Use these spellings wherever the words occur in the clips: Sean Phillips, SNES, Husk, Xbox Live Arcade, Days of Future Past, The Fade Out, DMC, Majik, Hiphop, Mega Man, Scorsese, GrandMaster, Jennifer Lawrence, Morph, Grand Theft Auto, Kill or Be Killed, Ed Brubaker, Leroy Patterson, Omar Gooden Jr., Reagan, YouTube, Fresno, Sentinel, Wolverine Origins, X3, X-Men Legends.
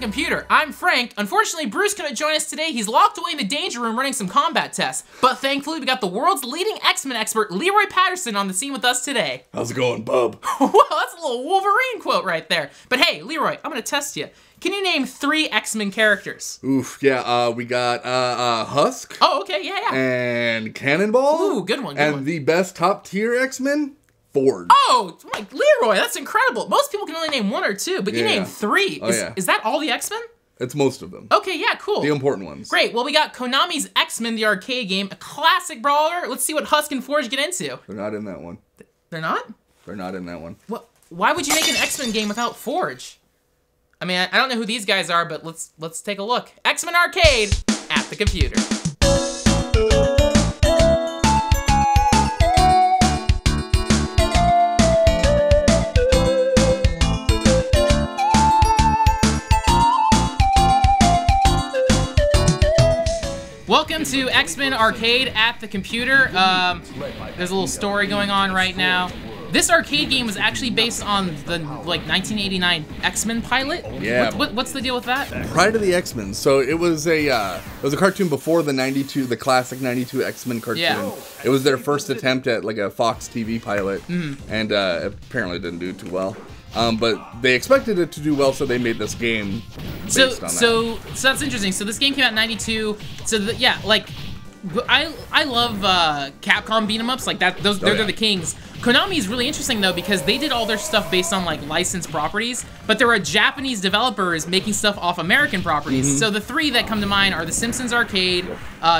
the computer. I'm Frank. Unfortunately, Bruce couldn't join us today. He's locked away in the danger room running some combat tests. But thankfully, we got the world's leading X-Men expert, Leroy Patterson, on the scene with us today. How's it going, bub? Well, that's a little Wolverine quote right there. But hey, Leroy, I'm gonna test you. Can you name 3 X-Men characters? Oof, yeah, we got Husk. Oh, okay, yeah. And Cannonball. Ooh, good one, And the best top tier X-Men? Forge. Oh, my, Leroy, that's incredible. Most people can only name 1 or 2, but you named 3. Oh, is that all the X-Men? It's most of them. Okay, yeah, cool. The important ones. Great, well, we got Konami's X-Men, the arcade game, a classic brawler. Let's see what Husk and Forge get into. They're not in that one. They're not? They're not in that one. What? Why would you make an X-Men game without Forge? I mean, I don't know who these guys are, but let's take a look. X-Men Arcade at the computer. Welcome to X-Men Arcade at the computer. There's a little story going on right now. This arcade game was actually based on the, like, 1989 X-Men pilot? Yeah. What's the deal with that? Pride of the X-Men. So it was a cartoon before the classic 92 X-Men cartoon. Yeah. It was their first attempt at, like, a Fox TV pilot, and apparently didn't do too well. But they expected it to do well, so they made this game based on that. So that's interesting. So this game came out in 92, so yeah, like, I love Capcom beat-em-ups, like that. They're the kings. Konami is really interesting though, because they did all their stuff based on like licensed properties, but there were Japanese developers making stuff off American properties. So the 3 that come to mind are The Simpsons Arcade,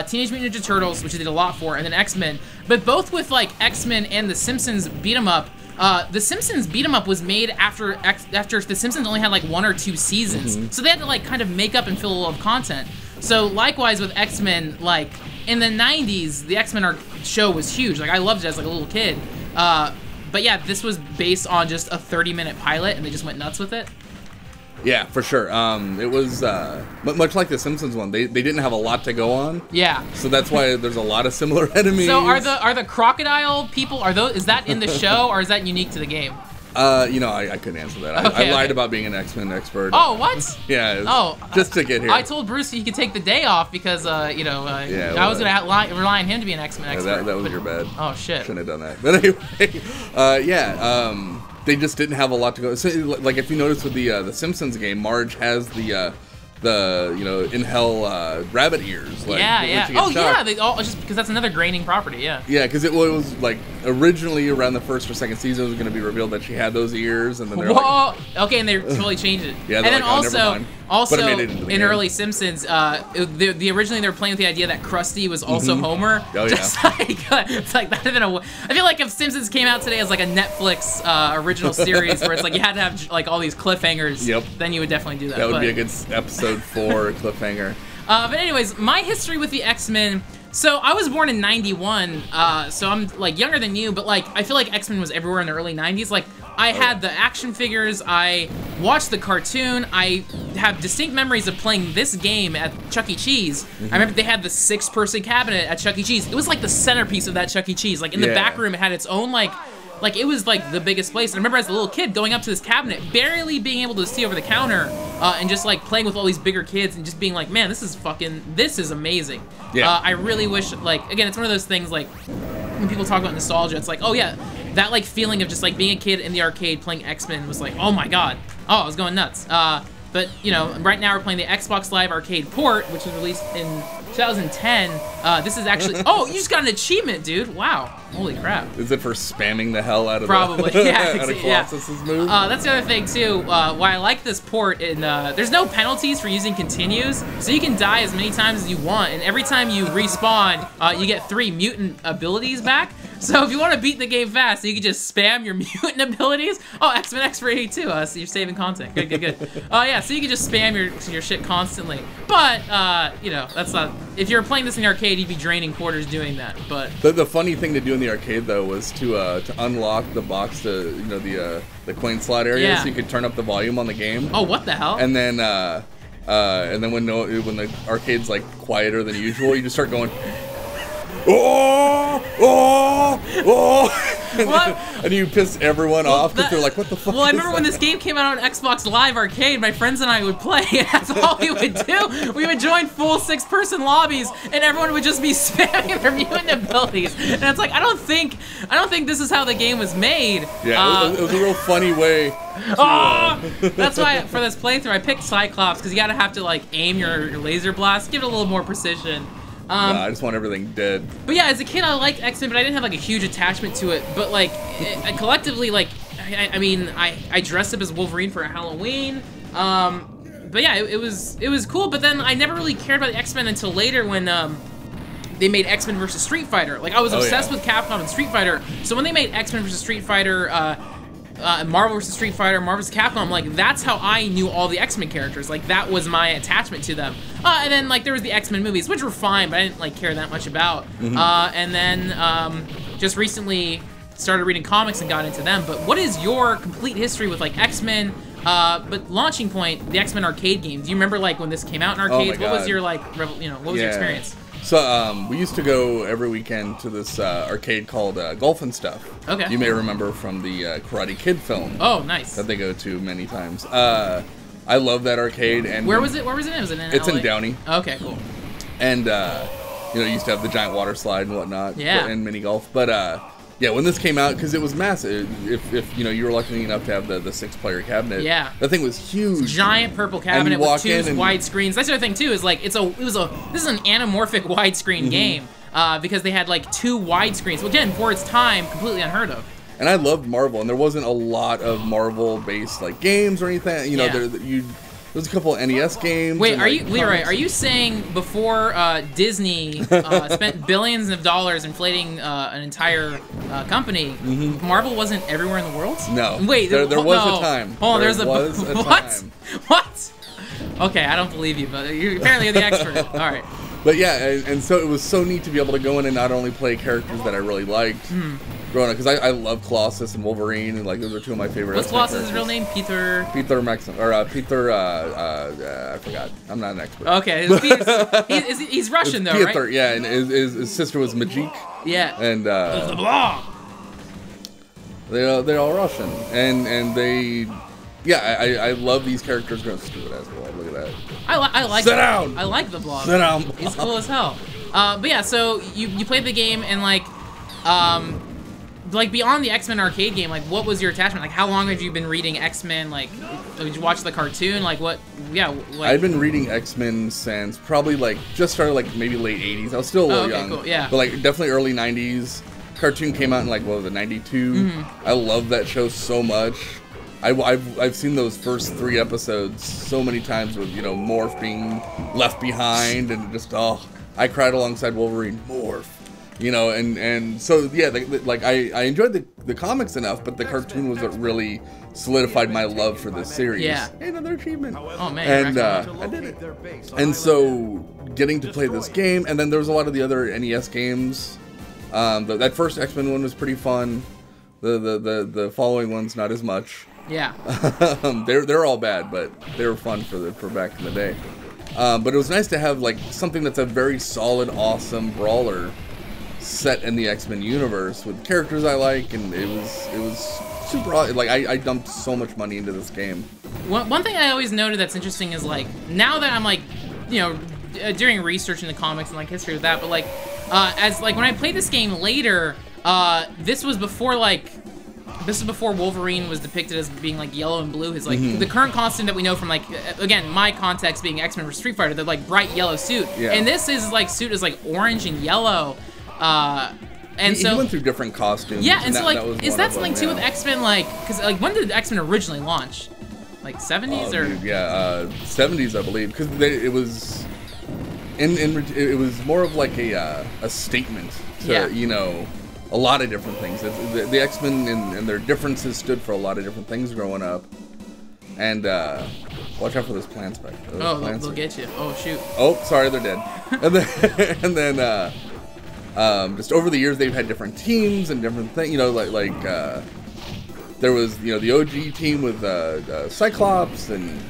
Teenage Mutant Ninja Turtles, which they did a lot for, and then X-Men. But both with like X-Men and The Simpsons beat-em-up. The Simpsons beat-em-up was made after The Simpsons only had like 1 or 2 seasons, so they had to like kind of make up and fill a lot of content. So likewise with X-Men, like in the 90s, the X-Men show was huge. Like I loved it as like a little kid. But yeah, this was based on just a 30-minute pilot, and they just went nuts with it. Yeah, for sure. It was much like the Simpsons one. They didn't have a lot to go on. Yeah. So that's why there's a lot of similar enemies. So are the crocodile people? Is that in the show or is that unique to the game? You know, I couldn't answer that. I lied about being an X-Men expert. Oh, what? Yeah. Just to get here. I told Bruce he could take the day off because, you know, I was gonna rely on him to be an X-Men expert. That was your bad. Oh shit. Shouldn't have done that. But anyway, they just didn't have a lot to go. So, like if you notice with the Simpsons game, Marge has the you know, in hell rabbit ears. Like, just because that's another graining property, yeah. Yeah, because it was like originally around the 1st or 2nd season it was going to be revealed that she had those ears, and then they're like, okay, and they totally changed it. Yeah, and then like, also in early Simpsons, originally they were playing with the idea that Krusty was also Homer. Oh yeah. Just like, it's like that would have been I feel like if Simpsons came out today as like a Netflix original series where it's like you had to have like all these cliffhangers, then you would definitely do that. That would be a good episode. Episode 4 cliffhanger. But anyways, my history with the X-Men. So I was born in 91, so I'm like younger than you, but like I feel like X-Men was everywhere in the early 90s. Like I had the action figures, I watched the cartoon, I have distinct memories of playing this game at Chuck E. Cheese. I remember they had the 6-person cabinet at Chuck E. Cheese. It was like the centerpiece of that Chuck E. Cheese. Like in the back room, it had its own like it was like the biggest place. And I remember as a little kid going up to this cabinet, barely being able to see over the counter, and just like playing with all these bigger kids and just being like, man, this is amazing. Yeah. I really wish, like, again, it's one of those things like when people talk about nostalgia, it's like, oh yeah, that like feeling of just like being a kid in the arcade playing X-Men was like, oh my God, I was going nuts. But you know, right now we're playing the Xbox Live Arcade port, which was released in 2010. This is actually, you just got an achievement, dude. Wow, holy crap. Is it for spamming the hell out of Colossus's move? That's the other thing too, why I like this port, there's no penalties for using continues, so you can die as many times as you want, and every time you respawn, you get 3 mutant abilities back. So if you want to beat the game fast, you can just spam your mutant abilities. Oh, X-Men X3 too, so you're saving content. Good, good, good. Oh yeah, so you can just spam your shit constantly. But, you know, that's not, if you're playing this in the arcade, you'd be draining quarters doing that, but. The funny thing to do in the arcade though was to unlock the box to, you know, the coin slot area, so you could turn up the volume on the game. Oh, what the hell? And then, when the arcade's like quieter than usual, you just start going, oh! And you pissed everyone off because they're like, what the fuck? Well, I remember when this game came out on Xbox Live Arcade, my friends and I would play, and that's all we would do. We would join full six-person lobbies, and everyone would just be spamming their mutant abilities. And it's like, I don't think this is how the game was made. Yeah, it was a real funny way. Oh, that's why for this playthrough I picked Cyclops, because you gotta have to like aim your laser blast, give it a little more precision. No, I just want everything dead. But yeah, as a kid I liked X-Men, but I didn't have like a huge attachment to it. But like, collectively, like, I mean, I dressed up as Wolverine for Halloween. But yeah, it was cool. But then I never really cared about the X-Men until later when they made X-Men vs. Street Fighter. Like I was obsessed with Capcom and Street Fighter. So when they made X-Men vs. Street Fighter, Marvel vs. Street Fighter, Marvel vs. Capcom, like, that's how I knew all the X-Men characters. Like, that was my attachment to them. And then, like, there was the X-Men movies, which were fine, but I didn't, like, care that much about. Mm-hmm. And then, just recently started reading comics and got into them. But what is your complete history with, like, X-Men, but launching point, the X-Men arcade game? Do you remember, like, when this came out in arcades? Oh my God. What was your, like, what was your experience? So we used to go every weekend to this arcade called Golf and Stuff. Okay. You may remember from the Karate Kid film. Oh, nice. That they go to many times. I love that arcade. And where was it? Where was it? Was it in? It's LA? In Downey. Okay, cool. And you know, you used to have the giant water slide and whatnot. Yeah. And mini golf, but yeah, when this came out, because it was massive. If you know, you were lucky enough to have the six-player cabinet. Yeah, that thing was huge. Giant purple cabinet with two wide screens. That's the other thing too. Is like this is an anamorphic widescreen game because they had like two wide screens. Well, again, for its time, completely unheard of. And I loved Marvel, and there wasn't a lot of Marvel-based like games or anything. You know, there's a couple of NES games. Wait, are you, Leroy, are you saying before Disney spent billions of dollars inflating an entire company, Marvel wasn't everywhere in the world? No. Wait, there was a time. Oh, there was a what? Time. What? Okay, I don't believe you, but you apparently you're the expert. All right. But yeah, and so it was so neat to be able to go in and not only play characters that I really liked growing up, because I love Colossus and Wolverine, and like those are two of my favorite. What's Colossus' real name? Peter, I forgot. I'm not an expert. Okay, he's Russian though, Peter, right? Yeah, and his sister was Majik. Yeah. And they're all Russian, and they. Yeah, I love these characters. Going stupid ass blob. Look at that. I like. Sit down. I like the blob. Sit down. He's cool as hell. But yeah, so you played the game and like beyond the X-Men arcade game, like what was your attachment? Like how long have you been reading X-Men? Like did you watch the cartoon? Like what? Yeah. Like, I've been reading X-Men since probably like just started like maybe late '80s. I was still a little young. Cool. Yeah. But like definitely early '90s. Cartoon came out in like what was it, '92? I love that show so much. I've seen those first three episodes so many times with, you know, Morph being left behind and just, oh, I cried alongside Wolverine, Morph, you know, and so, yeah, I enjoyed the comics enough, but the cartoon was what really solidified my love for this series. Yeah. Hey, another achievement. Oh, man. And I did it. And so getting to play this game, and then there was a lot of the other NES games. That first X-Men one was pretty fun. The following ones, not as much. Yeah, they're all bad, but they were fun for back in the day. But it was nice to have like something that's a very solid, awesome brawler set in the X-Men universe with characters I like, and it was super awesome. Like I dumped so much money into this game. One thing I always noted that's interesting is like now that I'm like, you know, doing research in the comics and like history of that, but like as like when I played this game later, this was before like. This is before Wolverine was depicted as being like yellow and blue. His like the current costume that we know from like again my context being X-Men or Street Fighter, the like bright yellow suit. Yeah. And this is like suit is like orange and yellow, and he went through different costumes. Yeah, and so like that is that something too with X-Men like because like when did X-Men originally launch? Like 70s or dude, yeah, 70s I believe because it was in it was more of like a statement to you know. A lot of different things. The X-Men and their differences stood for a lot of different things growing up. And watch out for those plants back there. Oh, they'll get you. Oh, shoot. Oh, sorry, they're dead. And then, just over the years, they've had different teams and different things. You know, like there was you know the OG team with Cyclops and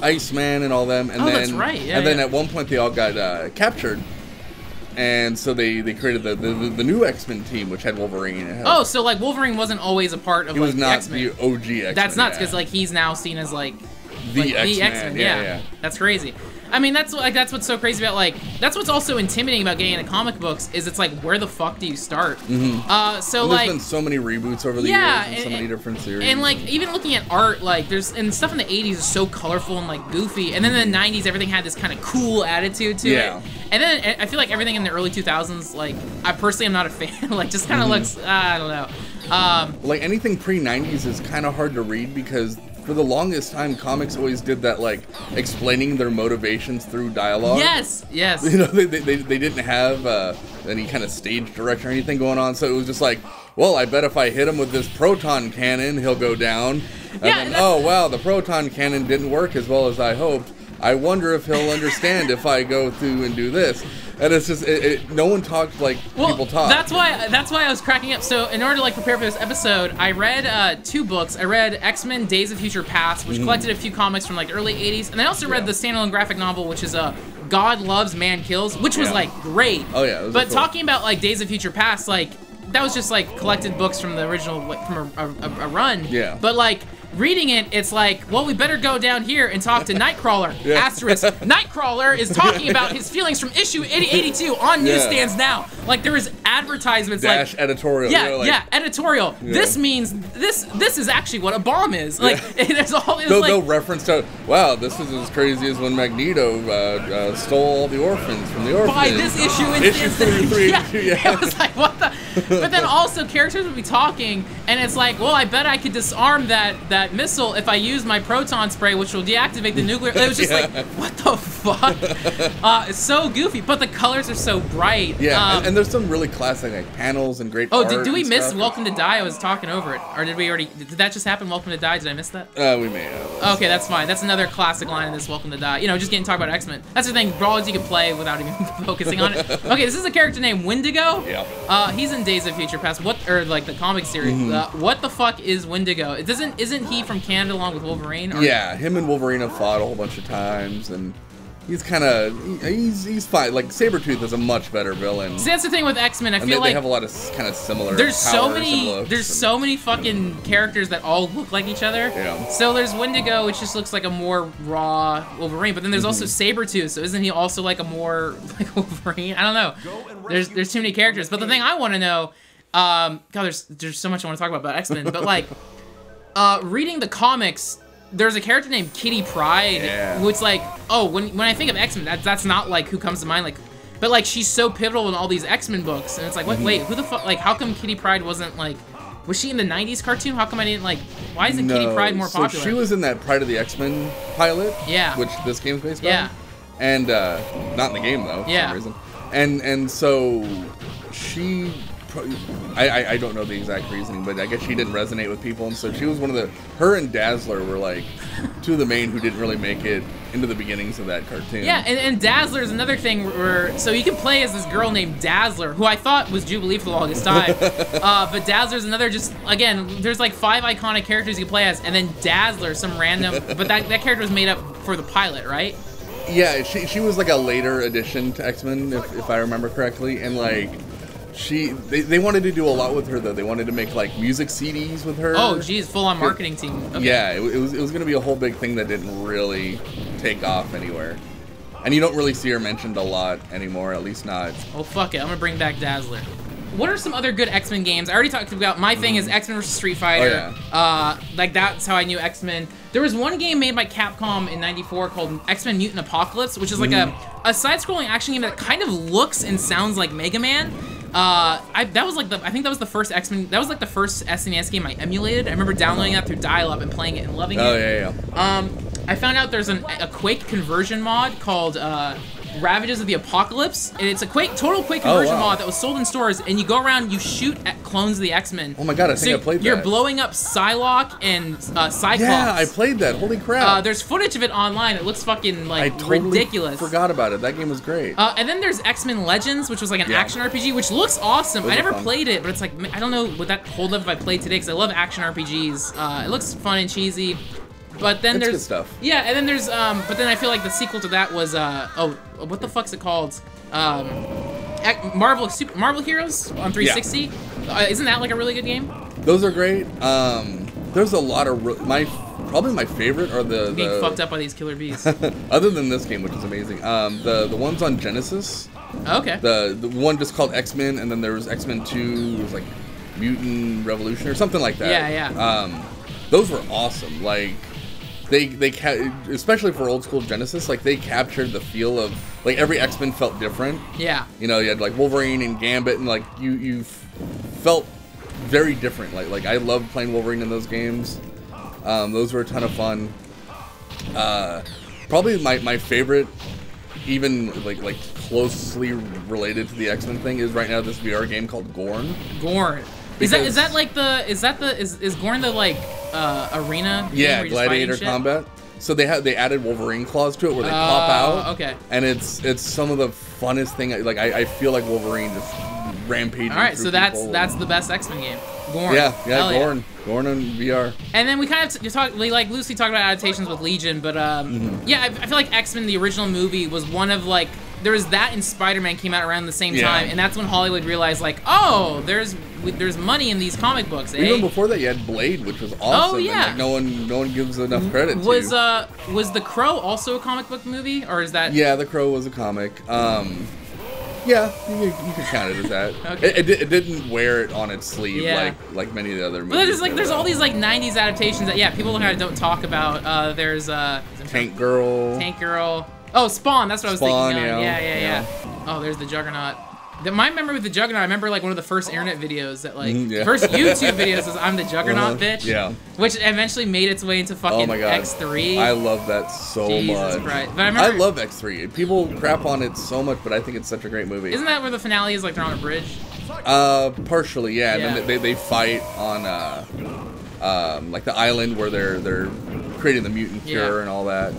Iceman and all them. And then, that's right. Yeah, and then at one point they all got captured. And so they created the new X-Men team, which had Wolverine. Had oh, so like Wolverine wasn't always a part of X-Men. He was not the OG X-Men. That's nuts, because like he's now seen as like the X-Men. Yeah, that's crazy. I mean, that's what's so crazy about like that's what's also intimidating about getting into comic books is it's like where the fuck do you start? Mm-hmm. So and there's like been so many reboots over the years, and so many different series. And like even looking at art, like there's and stuff in the '80s is so colorful and like goofy, and then in the '90s everything had this kind of cool attitude to it. And then I feel like everything in the early 2000s, like I personally am not a fan. Like just kind of looks, I don't know. Like anything pre '90s is kind of hard to read because. For the longest time, comics always did that, like, explaining their motivations through dialogue. Yes, yes. You know, they didn't have any kind of stage direction or anything going on, so it was just like, well, I bet if I hit him with this proton cannon, he'll go down. And then, oh, wow, the proton cannon didn't work as well as I hoped. I wonder if he'll understand if I go through and do this. And it's just, no one talks like people talk. That's why I was cracking up. So in order to like prepare for this episode, I read two books. I read X-Men Days of Future Past, which collected a few comics from like early 80s. And I also read the standalone graphic novel, which is God Loves, Man Kills, which was like great. Oh yeah. But talking about like Days of Future Past, like that was just like collected books from the original, like, from a run. Yeah. But like, reading it, it's like, well, we better go down here and talk to Nightcrawler. Asterisk. Nightcrawler is talking about his feelings from issue 82 on newsstands now. Like there is advertisements Dash like editorial. Yeah, you know, like, editorial. Yeah. This means this is actually what a bomb is. Like there's all this like, no reference to. Wow, this is as crazy as when Magneto stole all the orphans from the orphanage. By this issue, issue three. It was like what the. But then also characters would be talking, and it's like, well, I bet I could disarm that missile if I use my proton spray, which will deactivate the nuclear. It was just like, what the fuck? It's so goofy, but the colors are so bright. Yeah, and there's some really classic like panels and great. Oh, did we miss Welcome to Die? I was talking over it, or did we already? Did that just happen? Welcome to Die? Did I miss that? We may have. Okay, that's fine. That's another classic line in this Welcome to Die. You know, just getting talked about X-Men. That's the thing. Brawlers you can play without even focusing on it. Okay, this is a character named Wendigo. Yeah. He's in Days of Future Past. What or like the comic series? What the fuck is Wendigo? It doesn't isn't he from Canada along with Wolverine? Or yeah, him and Wolverine have fought a whole bunch of times, and he's kind of he's fine. Like Sabretooth is a much better villain. See, that's the thing with X-Men. I feel like they have a lot of kind of similar. There's so many. So many fucking characters that all look like each other. Yeah. So there's Wendigo, which just looks like a more raw Wolverine. But then there's also Sabretooth. So isn't he also like a more like Wolverine? I don't know. There's too many characters. But the thing I want to know, God, there's so much I want to talk about X-Men. But like. Reading the comics, there's a character named Kitty Pryde, who's like, oh, when I think of X-Men, that's not like who comes to mind, like, but like she's so pivotal in all these X-Men books, and it's like, what? Wait, who the fuck? Like, how come Kitty Pryde wasn't like? Was she in the 90s cartoon? How come I didn't like, why isn't Kitty Pryde more popular? So she was in that Pride of the X-Men pilot, which this game's based on, and not in the game though, for some reason, and so she. I don't know the exact reasoning, but I guess she didn't resonate with people, and so she was one of the. Her and Dazzler were like two of the main who didn't really make it into the beginnings of that cartoon. Yeah, and Dazzler is another thing where so you can play as this girl named Dazzler, who I thought was Jubilee for the longest time, but Dazzler's another just again. There's like 5 iconic characters you can play as, and then Dazzler, some random. But that character was made up for the pilot, right? Yeah, she was like a later addition to X-Men, if I remember correctly, and like. They wanted to do a lot with her though. They wanted to make like music CDs with her. Oh geez, full on marketing team. Okay. Yeah, it was gonna be a whole big thing that didn't really take off anywhere. And you don't really see her mentioned a lot anymore, at least not. Oh fuck it, I'm gonna bring back Dazzler. What are some other good X-Men games? I already talked about my thing is X-Men vs. Street Fighter. Oh, yeah. Like that's how I knew X-Men. There was one game made by Capcom in '94 called X-Men Mutant Apocalypse, which is like a side-scrolling action game that kind of looks and sounds like Mega Man. That was like I think that was the first X-Men, that was like the first SNES game I emulated. I remember downloading that through dial-up and playing it and loving it. Oh, yeah, yeah. I found out there's a Quake conversion mod called, Ravages of the Apocalypse, and it's a total Quake conversion mod that was sold in stores, and you go around and you shoot at clones of the X-Men. Oh my god, I think I played that. You're blowing up Psylocke and Cyclops. Yeah, I played that. Holy crap. There's footage of it online. It looks fucking like ridiculous. I totally forgot about it. That game was great. And then there's X-Men Legends, which was like an action RPG, which looks awesome. I never played it, but it's like, I don't know would that hold up if I played today, because I love action RPGs. It looks fun and cheesy. But then there's good stuff. Yeah, and then there's but then I feel like the sequel to that was what the fuck's it called? Marvel Heroes on 360. Yeah. Isn't that like a really good game? Those are great. There's a lot of probably my favorite are the being fucked up by these killer bees. Other than this game, which is amazing, the ones on Genesis. Oh, okay. The one just called X-Men, and then there was X-Men 2, it was like Mutant Revolution or something like that. Yeah, yeah. Those were awesome. Like they especially for old school Genesis, like they captured the feel of like every X-Men felt different. Yeah. You know, you had like Wolverine and Gambit, and like you felt very different. Like I loved playing Wolverine in those games. Those were a ton of fun. Probably my favorite, even like closely related to the X-Men thing, is right now this VR game called Gorn. Gorn. Is Gorn the like arena? Yeah, gladiator combat. So they added Wolverine claws to it where they pop out. Okay. And it's some of the funnest thing. Like I feel like Wolverine just rampaging. All right, so that's the best X-Men game. Gorn. Yeah, Gorn. Yeah. Gorn on VR. And then we kind of like loosely talked about adaptations with Legion, but yeah, I feel like X-Men, the original movie, was one of like there was that, and Spider-Man came out around the same time, and that's when Hollywood realized like, oh, there's money in these comic books. Even before that, you had Blade, which was awesome. Oh yeah. And, like, no one gives enough credit. Was The Crow also a comic book movie, or is that? Yeah, The Crow was a comic. Yeah, you can count it as that. Okay. It didn't wear it on its sleeve like many of the other movies. But there's like all these like '90s adaptations that people kind of don't talk about. There's Tank Girl. Oh, Spawn. That's what I was thinking of. Yeah. Oh, there's the Juggernaut. My memory with the Juggernaut, I remember like one of the first internet videos that like first YouTube videos was I'm the Juggernaut bitch. Yeah. Which eventually made its way into fucking X3. I love that so much. Christ. But I love X3. People crap on it so much, but I think it's such a great movie. Isn't that where the finale is like they're on a bridge? Partially, yeah. And then they fight on like the island where they're creating the mutant cure and all that.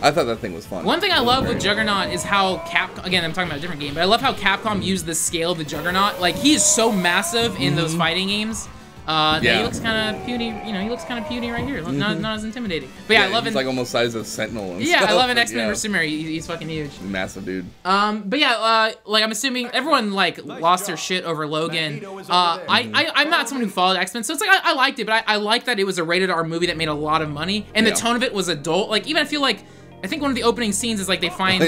I thought that thing was fun. One thing I love with Juggernaut is how Capcom, again, I'm talking about a different game, but I love how Capcom used the scale of the Juggernaut. Like, he is so massive in those fighting games. He looks kind of puny, he looks kind of puny right here. Not as intimidating. But yeah, I love it. He's like almost size of Sentinel and stuff. Yeah, I love an X-Men vs. Sumeru. He's fucking huge. Massive dude. But yeah, like I'm assuming everyone like lost their shit over Logan. I'm not someone who followed X-Men, so it's like I liked it, but I liked that it was a rated R movie that made a lot of money, and the tone of it was adult. Like even I feel like I think one of the opening scenes is like they find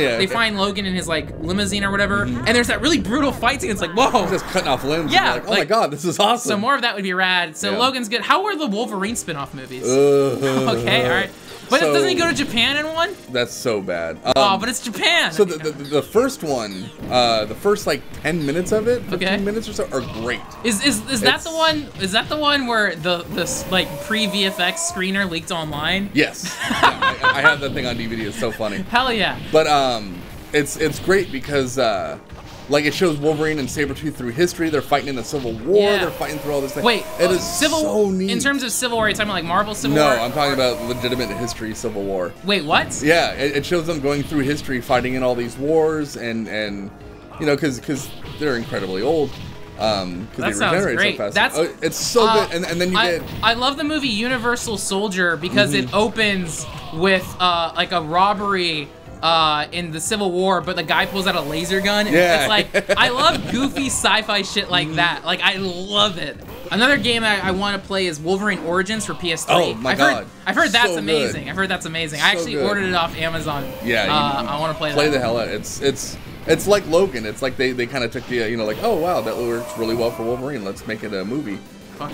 Logan in his like limousine or whatever, and there's that really brutal fight scene. It's like whoa, just cutting off limbs. Yeah, like, oh my god, this is awesome. So more of that would be rad. So Logan's good. How were the Wolverine spin-off movies? Okay, all right. But doesn't he go to Japan in one? That's so bad. Oh, but it's Japan. So the first one, the first like 10 minutes of it, 15 minutes or so, are great. Is that the one where the like pre-VFX screener leaked online? Yes. I have that thing on DVD. It's so funny. Hell yeah. But it's great because like it shows Wolverine and Sabretooth through history. They're fighting in the Civil War. Yeah. They're fighting through all this thing. Wait, it is so neat. In terms of Civil War, you're talking about like Marvel Civil War? No, I'm talking about legitimate history Civil War. Wait, what? Yeah, it shows them going through history, fighting in all these wars, and you know, because they're incredibly old. Because they regenerate so fast. It's so good. And then you get. I love the movie Universal Soldier because it opens with like a robbery. In the Civil War, but the guy pulls out a laser gun. Yeah. It's like, I love goofy sci-fi shit like that. Like, I love it. Another game I want to play is Wolverine Origins for PS3. Oh, my God. I've heard that's amazing. I've heard that's amazing. I actually ordered it off Amazon. Yeah. I want to play that. Play the hell out. It's like Logan. It's like they kind of took the, you know, like, oh, wow, that works really well for Wolverine. Let's make it a movie.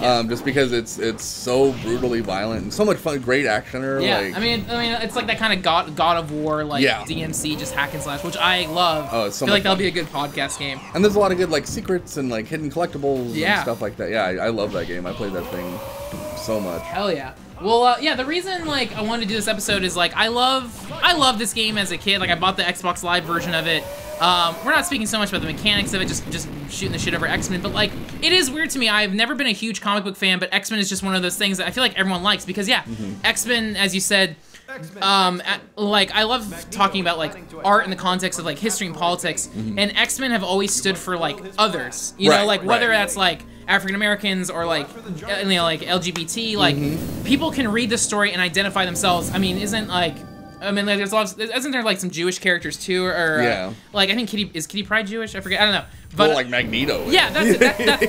Yeah. Just because it's so brutally violent and so much fun, great actioner. Yeah, like, I mean, it's like that kind of God of War, like DMC, just hack and slash, which I love. Oh, it's so I feel like that'll be a good podcast game. And there's a lot of good like secrets and like hidden collectibles and stuff like that. Yeah, I love that game. I played that thing so much. Hell yeah. Well, yeah, the reason, like, I wanted to do this episode is, like, I love this game as a kid. Like, I bought the Xbox Live version of it. We're not speaking so much about the mechanics of it, just shooting the shit over X-Men, but, like, it is weird to me. I've never been a huge comic book fan, but X-Men is just one of those things that I feel like everyone likes, because, yeah, X-Men, as you said, like, I love talking about, like, art in the context of, like, history and politics, and X-Men have always stood for, like, others, you know, like, whether that's, like, African Americans or like, you know, like LGBT, like people can read the story and identify themselves. I mean, isn't like I mean, like, there's lots. Isn't there like some Jewish characters too, or yeah. Like I think Kitty Pryde Jewish? I forget. I don't know. But well, like Magneto. Yeah, that's yeah,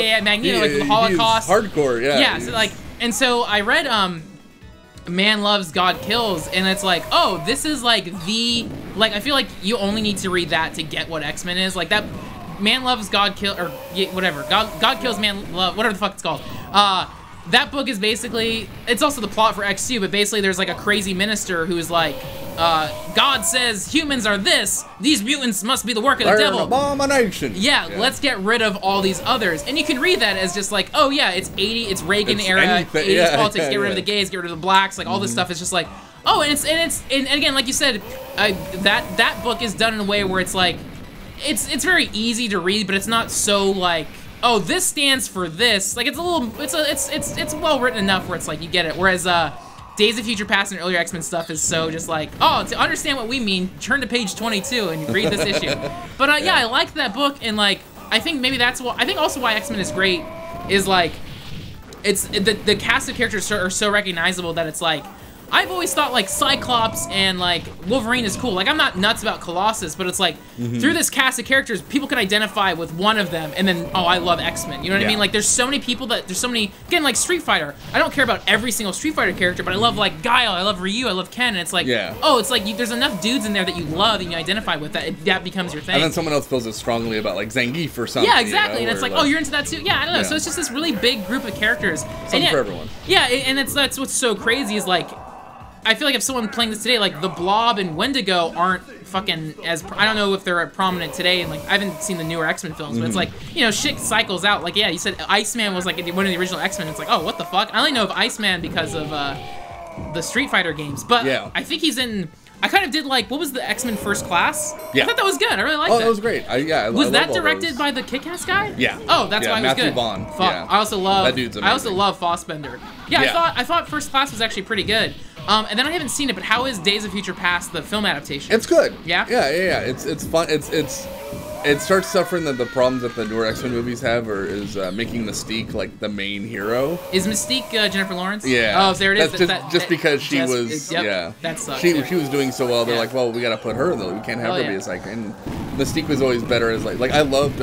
yeah, Magneto, like the Holocaust. Hardcore, yeah. Yeah, so like, and so I read Man Loves, God Kills, and it's like, oh, this is like the, like I feel like you only need to read that to get what X-Men is. Like that, Man Loves, God Kills, or whatever. God Kills, Man Love, whatever the fuck it's called. That book is basically, it's also the plot for X2, but basically there's like a crazy minister who is like, God says humans are this, these mutants must be the work of the devil. An abomination. Yeah, yeah, let's get rid of all these others. And you can read that as just like, oh yeah, it's 80, it's Reagan era, anything, 80s yeah, politics, yeah, get rid of the gays, get rid of the blacks, like all this stuff is just like, oh, and again, like you said, that book is done in a way where it's like, it's very easy to read, but it's not so like, oh, this stands for this. Like it's a little, it's well written enough where it's like you get it. Whereas Days of Future Past and earlier X-Men stuff is so just like, oh, to understand what we mean, turn to page 22 and read this issue. But yeah, I liked that book, and like I think maybe that's what I think also why X-Men is great is like it's the cast of characters are so recognizable that it's like I've always thought like Cyclops and like Wolverine is cool. Like I'm not nuts about Colossus, but it's like through this cast of characters, people can identify with one of them, and then oh, I love X-Men. You know what I mean? Like there's so many people that there's so many again like Street Fighter. I don't care about every single Street Fighter character, but I love like Guile, I love Ryu, I love Ken, and it's like oh, it's like there's enough dudes in there that you love and you identify with that that becomes your thing. And then someone else feels it strongly about like Zangief or something. Yeah, exactly. You know, and it's like oh, you're into that too. Yeah, I don't know. So it's just this really big group of characters. Something for everyone. Yeah, and that's what's so crazy is like. I feel like if someone playing this today, like the Blob and Wendigo aren't fucking as I don't know if they're prominent today, and like I haven't seen the newer X-Men films, but it's like you know shit cycles out. Like yeah, you said Iceman was like one of the original X-Men. It's like oh what the fuck? I only know of Iceman because of the Street Fighter games, but I think he's in. I kind of did like what was the X-Men First Class? Yeah, I thought that was good. I really liked it. Oh, that was great. Was that directed by the Kick-Ass guy? Yeah. Oh, that's why it was good. Matthew Vaughn. I also love. That dude's amazing. I also love Fassbender. Yeah, I thought First Class was actually pretty good. And then I haven't seen it, but how is Days of Future Past the film adaptation? It's good. Yeah. Yeah, yeah, yeah. It's fun. It starts suffering the problems that the newer X-Men movies have, or is making Mystique like the main hero. Is Mystique Jennifer Lawrence? Yeah. Oh, there it is. That's just because she was. Yep, yeah. That sucks. She was doing so well. They're like, well, we gotta put her in though. We can't have her be a psychic. And Mystique was always better as like I loved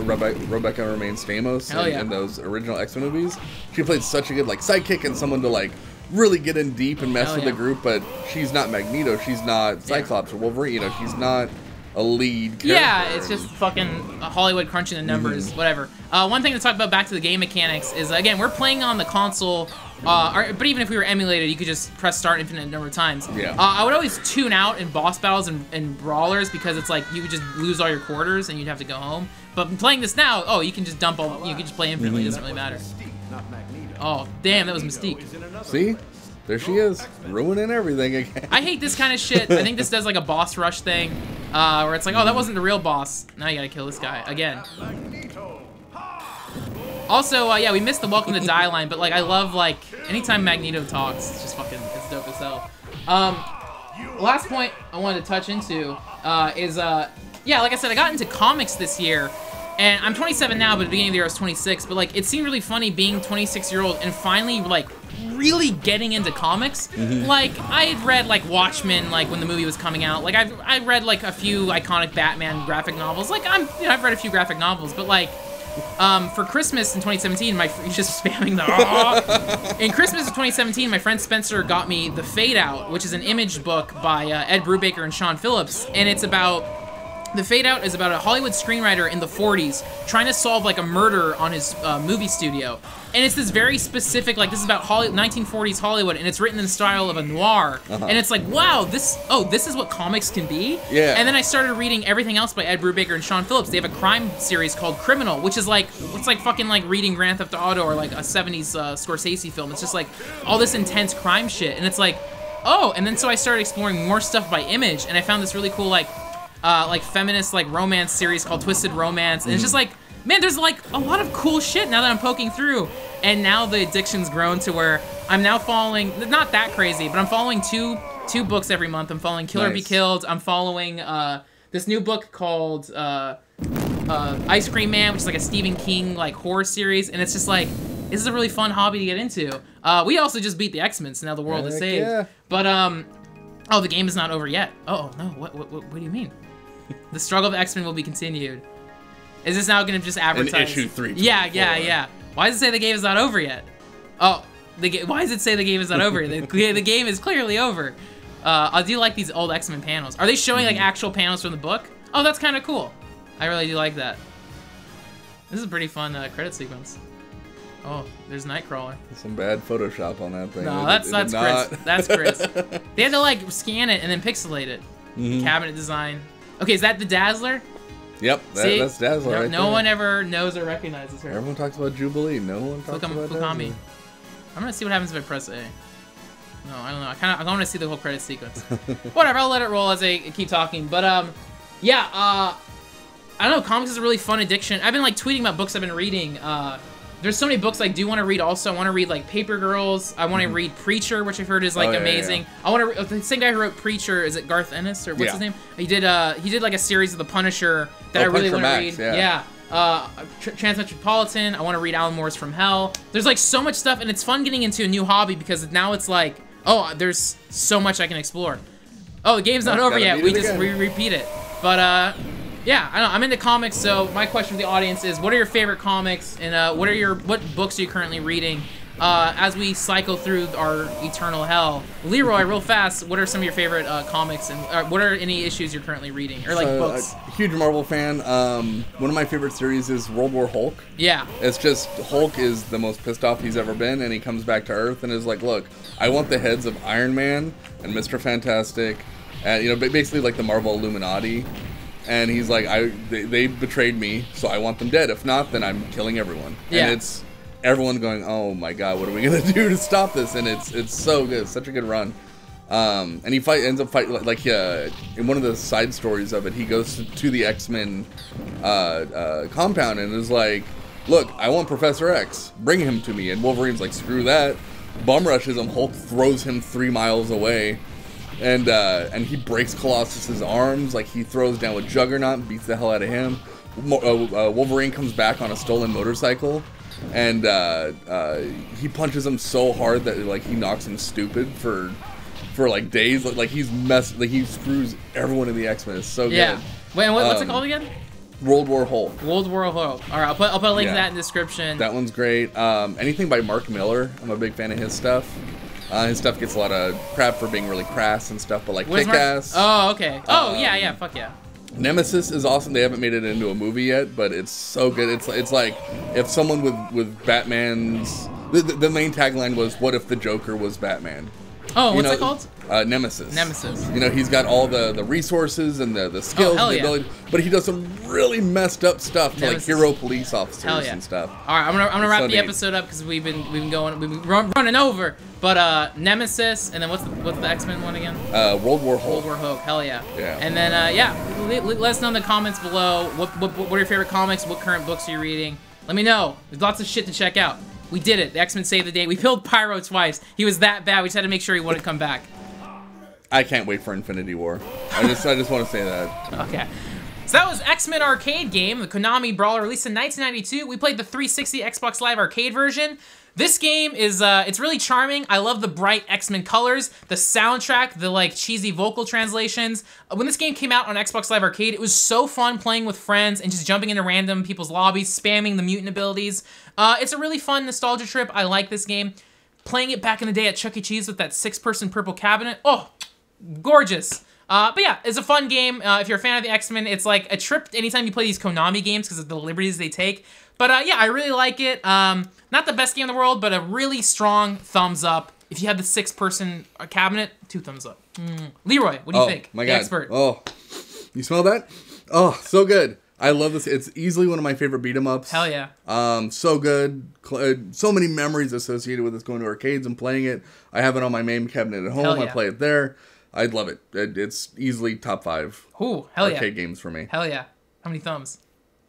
Rebecca Remains Famous in those original X-Men movies. She played such a good like sidekick and someone to like. Really get in deep and mess with the group, but she's not Magneto, she's not Cyclops or Wolverine, you know, she's not a lead character. Yeah, it's just fucking Hollywood crunching the numbers, whatever. One thing to talk about back to the game mechanics is, again, we're playing on the console, but even if we were emulated, you could just press start infinite number of times. Yeah. I would always tune out in boss battles and brawlers because it's like you would just lose all your quarters and you'd have to go home. But playing this now, oh, you can just dump all, you can just play infinitely, it doesn't really matter. Oh, damn, that was Mystique. See? There she is, ruining everything again. I hate this kind of shit. I think this does like a boss rush thing, where it's like, oh, that wasn't the real boss. Now you gotta kill this guy again. Also, yeah, we missed the welcome to die line, but like, I love like, anytime Magneto talks, it's just fucking, it's dope as hell. Last point I wanted to touch into is, yeah, like I said, I got into comics this year. And I'm 27 now, but at the beginning of the year I was 26, but like, it seemed really funny being 26-year-old and finally like, really getting into comics. Like, I had read like Watchmen, like when the movie was coming out, like I read like a few iconic Batman graphic novels. Like you know, I've read a few graphic novels, but like, for Christmas in 2017, in Christmas of 2017, my friend Spencer got me The Fade Out, which is an Image book by Ed Brubaker and Sean Phillips. And it's about, The Fade Out is about a Hollywood screenwriter in the 40s trying to solve like a murder on his movie studio. And it's this very specific, like this is about 1940s Hollywood, and it's written in the style of a noir. And it's like, wow, this is what comics can be? Yeah. And then I started reading everything else by Ed Brubaker and Sean Phillips. They have a crime series called Criminal, which is like, it's like fucking like reading Grand Theft Auto or like a 70s Scorsese film. It's just like all this intense crime shit. And it's like, oh, and then so I started exploring more stuff by Image, and I found this really cool like feminist like romance series called Twisted Romance, and it's just like, man, there's like a lot of cool shit now that I'm poking through, and now the addiction's grown to where I'm now following, not that crazy, but I'm following two books every month. I'm following Kill or Be Killed, I'm following this new book called Ice Cream Man, which is like a Stephen King like horror series, and it's just like, this is a really fun hobby to get into. We also just beat the X-Men, so now the world is saved. But Oh, the game is not over yet. Uh oh, no, what do you mean? The struggle of X-Men will be continued. Is this now going to just advertise? In issue 3. Yeah. Why does it say the game is not over yet? Oh, why does it say the game is not over? The game is clearly over. I do like these old X-Men panels. Are they showing like actual panels from the book? Oh, that's kind of cool. I really do like that. This is a pretty fun credit sequence. Oh, there's Nightcrawler. Some bad Photoshop on that thing. No, that's Chris. They had to like scan it and then pixelate it. Cabinet design. Okay, is that the Dazzler? Yep, that's Dazzler. No, right no one ever knows or recognizes her. Everyone talks about Jubilee. No one talks about Konami. I'm gonna see what happens if I press A. No, I don't know. I want to see the whole credit sequence. Whatever, I'll let it roll as I keep talking. But yeah. I don't know. Comics is a really fun addiction. I've been like tweeting about books I've been reading. There's so many books I do want to read. Also, I want to read like Paper Girls. I want to read Preacher, which I've heard is like amazing. I want to. The same guy who wrote Preacher, is it Garth Ennis or what's his name? He did. He did like a series of The Punisher that I really want to read. Transmetropolitan. I want to read Alan Moore's From Hell. There's like so much stuff, and it's fun getting into a new hobby because now it's like, oh, there's so much I can explore. Oh, the game's not over yet. We just repeat it. But yeah, I know I'm into comics, so my question to the audience is, what are your favorite comics, and what books are you currently reading? As we cycle through our eternal hell, Leroy, real fast, what are some of your favorite comics, and what are any issues you're currently reading, or like books? A huge Marvel fan. One of my favorite series is World War Hulk. Yeah. It's just, Hulk is the most pissed off he's ever been, and he comes back to Earth and is like, look, I want the heads of Iron Man and Mr. Fantastic, and you know, basically like the Marvel Illuminati. And he's like, they betrayed me, so I want them dead. If not, then I'm killing everyone. Yeah. And it's everyone going, oh my god, what are we gonna do to stop this? And it's so good, such a good run. And he ends up fighting like in one of the side stories of it, he goes to the X-Men compound and is like, look, I want Professor X, bring him to me. And Wolverine's like, screw that, bum rushes him. Hulk throws him 3 miles away, and he breaks Colossus's arms. Like, he throws down with Juggernaut, beats the hell out of him. Wolverine comes back on a stolen motorcycle, and he punches him so hard that like he knocks him stupid for like days. Like he's messed. Like he screws everyone in the X-Men. It's so good. Wait, what's it called again? World War Hulk. World War Hulk. All right, I'll put a link to that in the description. That one's great. Anything by Mark Miller, I'm a big fan of his stuff. His stuff gets a lot of crap for being really crass and stuff, but like Kick-Ass. Oh, okay. Oh yeah, fuck yeah. Nemesis is awesome. They haven't made it into a movie yet, but it's so good. It's like if someone with Batman's the main tagline was, "What if the Joker was Batman?" Oh, what's it called? Nemesis. Nemesis. You know, he's got all the resources and the skills, and the ability, but he does some really messed up stuff to like hero police officers and stuff. All right, I'm gonna wrap the episode up because we've been running over. But Nemesis, and then what's the X-Men one again? World War Hulk. World War Hulk. Hell yeah. Yeah. And then let us know in the comments below what are your favorite comics, what current books are you reading. Let me know. There's lots of shit to check out. We did it. The X-Men saved the day. We killed Pyro twice. He was that bad. We just had to make sure he wouldn't come back. I can't wait for Infinity War. I just want to say that. Okay. So that was X-Men Arcade Game, the Konami brawler released in 1992. We played the 360 Xbox Live Arcade version. This game is, it's really charming. I love the bright X-Men colors, the soundtrack, the like cheesy vocal translations. When this game came out on Xbox Live Arcade, it was so fun playing with friends and just jumping into random people's lobbies, spamming the mutant abilities. It's a really fun nostalgia trip. I like this game. Playing it back in the day at Chuck E. Cheese with that 6-person purple cabinet. Oh, gorgeous. But yeah, it's a fun game. If you're a fan of the X-Men, it's like a trip anytime you play these Konami games because of the liberties they take. But yeah, I really like it. Not the best game in the world, but a really strong thumbs up. If you have the 6-person cabinet, 2 thumbs up. Leroy, what do you think? My God. The expert. Oh, you smell that? Oh, so good. I love this. It's easily one of my favorite beat 'em ups. Hell yeah. So good. So many memories associated with us going to arcades and playing it. I have it on my main cabinet at home. Yeah. I play it there. I'd love it. It's easily top 5 arcade games for me. Hell yeah. How many thumbs?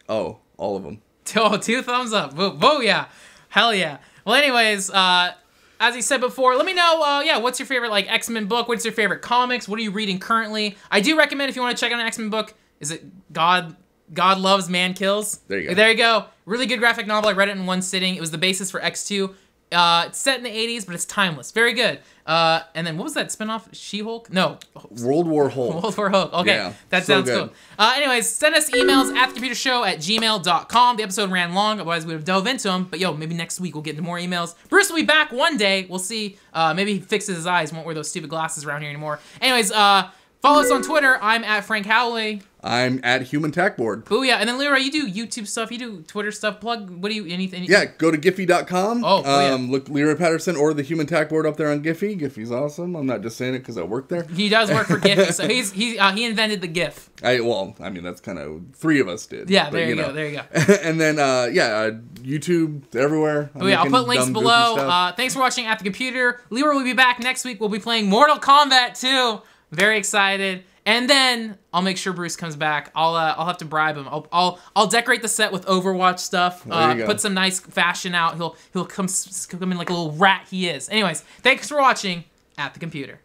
Oh, all of them. 2 thumbs up. Whoa, yeah. Hell yeah. Well, anyways, as he said before, let me know, what's your favorite, like, X-Men book? What's your favorite comics? What are you reading currently? I do recommend, if you want to check out an X-Men book, is it God Loves, Man Kills? There you go. Really good graphic novel. I read it in one sitting. It was the basis for X2. It's set in the 80s, but it's timeless. Very good. And then what was that spinoff? She-Hulk? No. World War Hulk. World War Hulk. Okay. Yeah, that sounds good. Cool. Anyways, send us emails at thecomputershow@gmail.com. The episode ran long, otherwise we would delve into them. But yo, maybe next week we'll get into more emails. Bruce will be back one day. We'll see. Maybe he fixes his eyes, won't wear those stupid glasses around here anymore. Anyways, follow us on Twitter. I'm at Frank Howley. I'm at Human Tack Board. Booyah. And then, Leroy, you do YouTube stuff. You do Twitter stuff. Plug. What do you, anything? Yeah, go to Giphy.com. Oh, yeah. Look Leroy Patterson or the Human Tack Board up there on Giphy. Giphy's awesome. I'm not just saying it because I work there. He does work for Giphy, so he invented the GIF. I mean, that's kind of, three of us did. Yeah, there you go. And then, YouTube, everywhere. Oh, yeah, I'll put links below. Thanks for watching At The Computer. Leroy will be back next week. We'll be playing Mortal Kombat 2. Very excited, and then I'll make sure Bruce comes back. I'll have to bribe him. I'll decorate the set with Overwatch stuff. Put some nice fashion out. He'll come in like a little rat he is. Anyways, thanks for watching At The Computer.